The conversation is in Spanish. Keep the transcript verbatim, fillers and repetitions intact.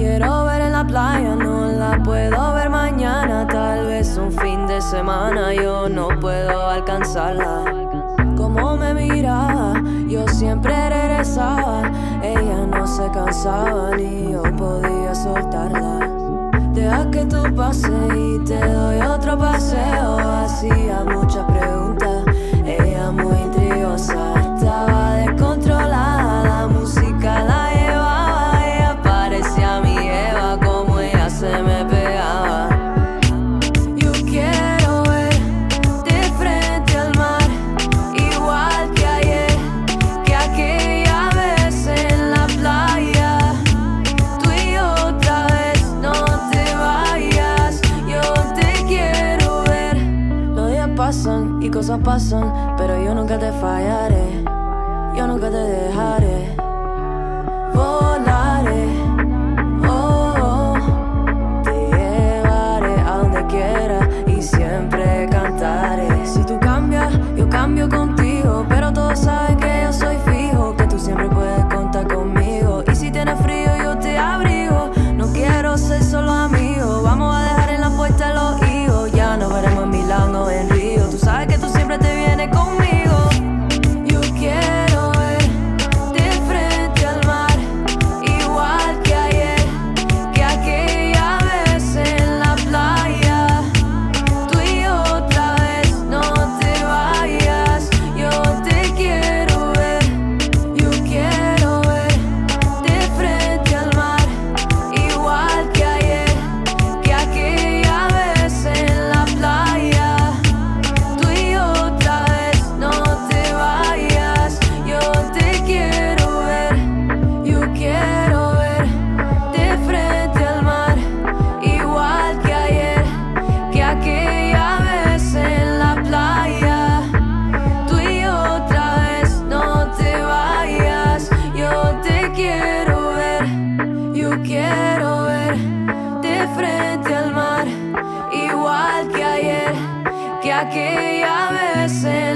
quiero ver en la playa, no la puedo ver mañana. Tal vez un fin de semana yo no puedo alcanzarla. Como me miraba, yo siempre regresaba. Ella no se cansaba ni yo podía soltarla. Deja que tú pases y te doy otro paseo. Hacía muchas preguntas, ella muy intrigosa. Estaba descontrolada, la música la cosas pasan, pero yo nunca te fallaré, yo nunca te dejaré. Volaré, oh, oh. Te llevaré a donde quiera y siempre cantaré. Si tú cambias, yo cambio contigo, pero todos saben que yo soy fijo, que tú siempre puedes contar conmigo. Y si tienes frío, yo te abrigo. No quiero ser solo amigo, vamos a dejar en la puerta los hijos. Ya nos veremos en Milán o en Río. Sabes que tú siempre te vienes conmigo. Yo quiero verte frente al mar, igual que ayer, que aquella vez en la playa. Tú y yo otra vez, no te vayas, yo te quiero ver. Yo quiero verte frente al mar, igual que ayer, que aquella vez en la playa. Frente al mar, igual que ayer, que aquella vez.